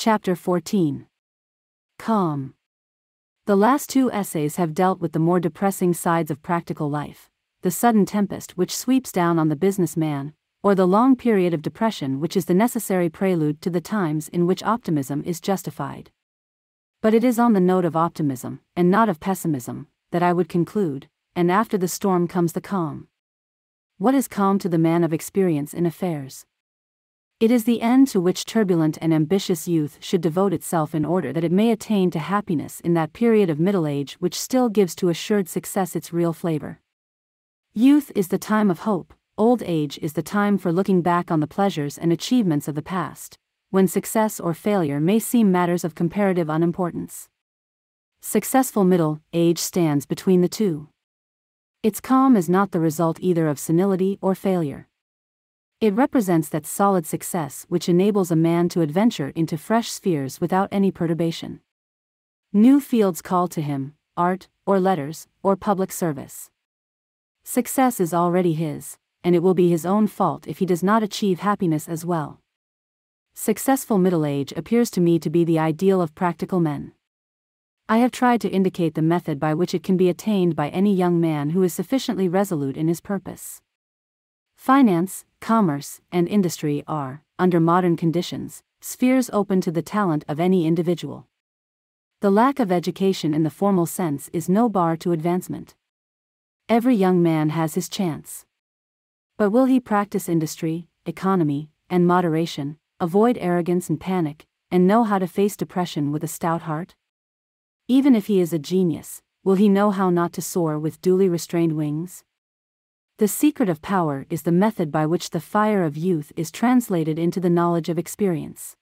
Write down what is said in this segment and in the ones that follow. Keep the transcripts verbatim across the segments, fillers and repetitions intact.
Chapter fourteen. Calm. The last two essays have dealt with the more depressing sides of practical life, the sudden tempest which sweeps down on the businessman, or the long period of depression which is the necessary prelude to the times in which optimism is justified. But it is on the note of optimism, and not of pessimism, that I would conclude, and after the storm comes the calm. What is calm to the man of experience in affairs? It is the end to which turbulent and ambitious youth should devote itself in order that it may attain to happiness in that period of middle age which still gives to assured success its real flavor. Youth is the time of hope, old age is the time for looking back on the pleasures and achievements of the past, when success or failure may seem matters of comparative unimportance. Successful middle age stands between the two. Its calm is not the result either of senility or failure. It represents that solid success which enables a man to adventure into fresh spheres without any perturbation. New fields call to him, art, or letters, or public service. Success is already his, and it will be his own fault if he does not achieve happiness as well. Successful middle age appears to me to be the ideal of practical men. I have tried to indicate the method by which it can be attained by any young man who is sufficiently resolute in his purpose. Finance, commerce, and industry are, under modern conditions, spheres open to the talent of any individual. The lack of education in the formal sense is no bar to advancement. Every young man has his chance. But will he practice industry, economy, and moderation, avoid arrogance and panic, and know how to face depression with a stout heart? Even if he is a genius, will he know how not to soar with duly restrained wings? The secret of power is the method by which the fire of youth is translated into the knowledge of experience.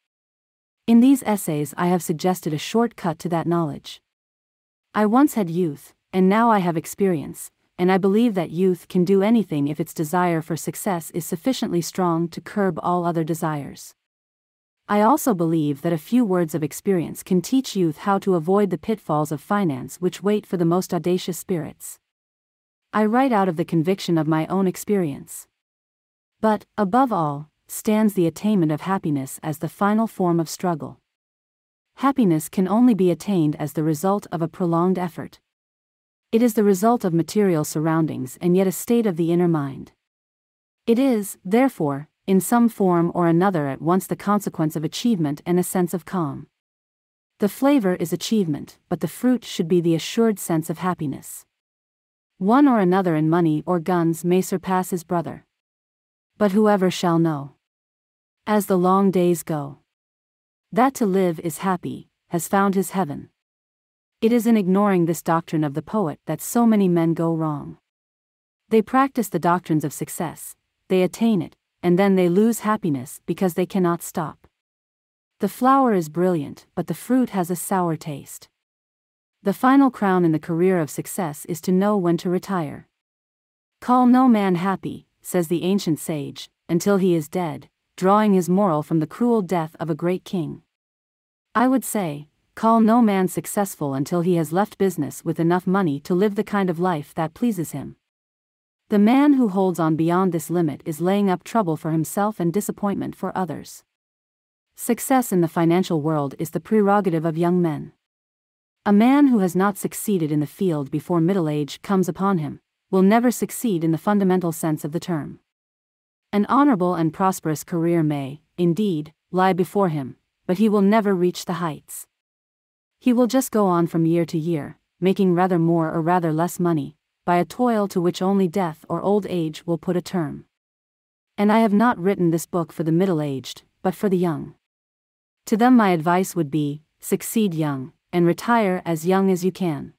In these essays I have suggested a shortcut to that knowledge. I once had youth, and now I have experience, and I believe that youth can do anything if its desire for success is sufficiently strong to curb all other desires. I also believe that a few words of experience can teach youth how to avoid the pitfalls of finance which wait for the most audacious spirits. I write out of the conviction of my own experience. But, above all, stands the attainment of happiness as the final form of struggle. Happiness can only be attained as the result of a prolonged effort. It is the result of material surroundings and yet a state of the inner mind. It is, therefore, in some form or another at once the consequence of achievement and a sense of calm. The flavor is achievement, but the fruit should be the assured sense of happiness. One or another in money or guns may surpass his brother. But whoever shall know? As the long days go, that to live is happy, has found his heaven. It is in ignoring this doctrine of the poet that so many men go wrong. They practice the doctrines of success, they attain it, and then they lose happiness because they cannot stop. The flower is brilliant, but the fruit has a sour taste. The final crown in the career of success is to know when to retire. Call no man happy, says the ancient sage, until he is dead, drawing his moral from the cruel death of a great king. I would say, call no man successful until he has left business with enough money to live the kind of life that pleases him. The man who holds on beyond this limit is laying up trouble for himself and disappointment for others. Success in the financial world is the prerogative of young men. A man who has not succeeded in the field before middle age comes upon him, will never succeed in the fundamental sense of the term. An honorable and prosperous career may, indeed, lie before him, but he will never reach the heights. He will just go on from year to year, making rather more or rather less money, by a toil to which only death or old age will put a term. And I have not written this book for the middle-aged, but for the young. To them my advice would be, succeed young, and retire as young as you can.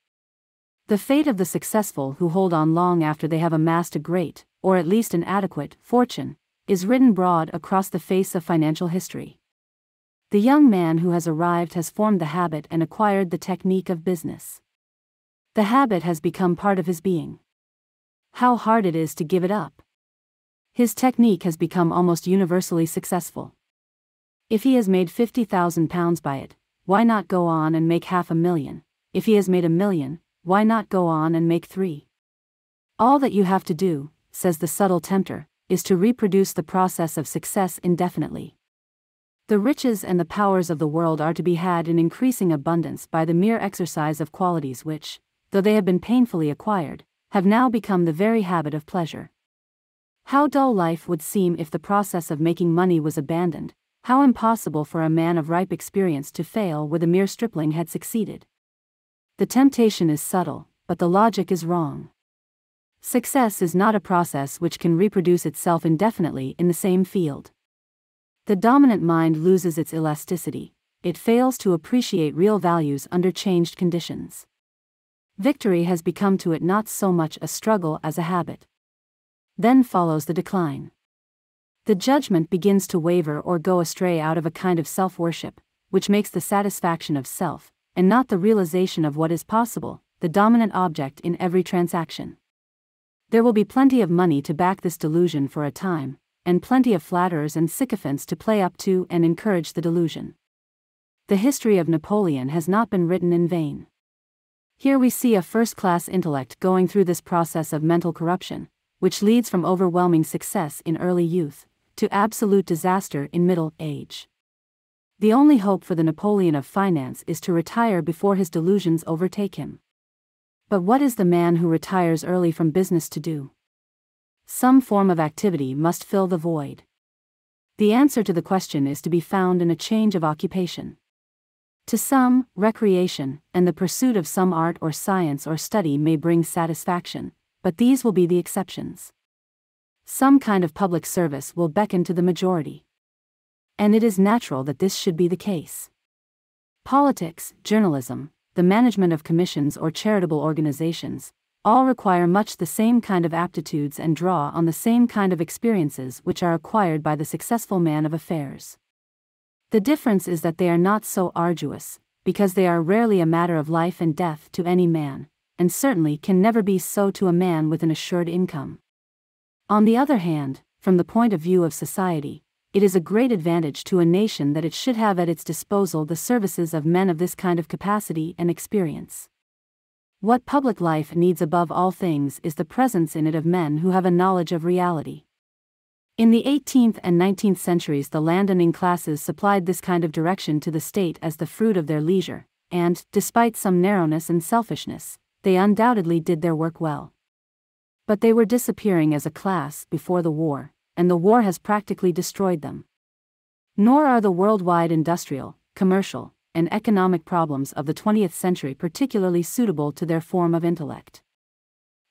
The fate of the successful who hold on long after they have amassed a great, or at least an adequate, fortune, is written broad across the face of financial history. The young man who has arrived has formed the habit and acquired the technique of business. The habit has become part of his being. How hard it is to give it up! His technique has become almost universally successful. If he has made fifty thousand pounds by it, why not go on and make half a million? If he has made a million, why not go on and make three? All that you have to do, says the subtle tempter, is to reproduce the process of success indefinitely. The riches and the powers of the world are to be had in increasing abundance by the mere exercise of qualities which, though they have been painfully acquired, have now become the very habit of pleasure. How dull life would seem if the process of making money was abandoned, how impossible for a man of ripe experience to fail where the mere stripling had succeeded. The temptation is subtle, but the logic is wrong. Success is not a process which can reproduce itself indefinitely in the same field. The dominant mind loses its elasticity, it fails to appreciate real values under changed conditions. Victory has become to it not so much a struggle as a habit. Then follows the decline. The judgment begins to waver or go astray out of a kind of self-worship, which makes the satisfaction of self, and not the realization of what is possible, the dominant object in every transaction. There will be plenty of money to back this delusion for a time, and plenty of flatterers and sycophants to play up to and encourage the delusion. The history of Napoleon has not been written in vain. Here we see a first-class intellect going through this process of mental corruption, which leads from overwhelming success in early youth, to absolute disaster in middle age. The only hope for the Napoleon of finance is to retire before his delusions overtake him. But what is the man who retires early from business to do? Some form of activity must fill the void. The answer to the question is to be found in a change of occupation. To some, recreation, and the pursuit of some art or science or study may bring satisfaction, but these will be the exceptions. Some kind of public service will beckon to the majority. And it is natural that this should be the case. Politics, journalism, the management of commissions or charitable organizations, all require much the same kind of aptitudes and draw on the same kind of experiences which are acquired by the successful man of affairs. The difference is that they are not so arduous, because they are rarely a matter of life and death to any man, and certainly can never be so to a man with an assured income. On the other hand, from the point of view of society, it is a great advantage to a nation that it should have at its disposal the services of men of this kind of capacity and experience. What public life needs above all things is the presence in it of men who have a knowledge of reality. In the eighteenth and nineteenth centuries, the landowning classes supplied this kind of direction to the state as the fruit of their leisure, and, despite some narrowness and selfishness, they undoubtedly did their work well. But they were disappearing as a class before the war, and the war has practically destroyed them. Nor are the worldwide industrial, commercial, and economic problems of the twentieth century particularly suitable to their form of intellect.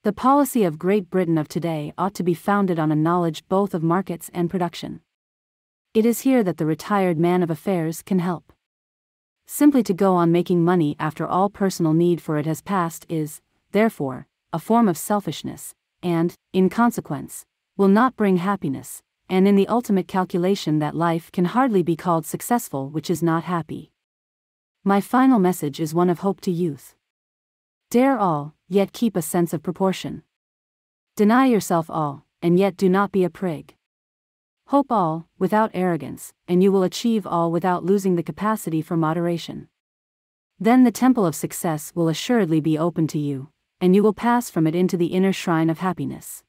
The policy of Great Britain of today ought to be founded on a knowledge both of markets and production. It is here that the retired man of affairs can help. Simply to go on making money after all personal need for it has passed is, therefore, a form of selfishness, and, in consequence, will not bring happiness, and in the ultimate calculation that life can hardly be called successful which is not happy. My final message is one of hope to youth. Dare all, yet keep a sense of proportion. Deny yourself all, and yet do not be a prig. Hope all, without arrogance, and you will achieve all without losing the capacity for moderation. Then the temple of success will assuredly be open to you, and you will pass from it into the inner shrine of happiness.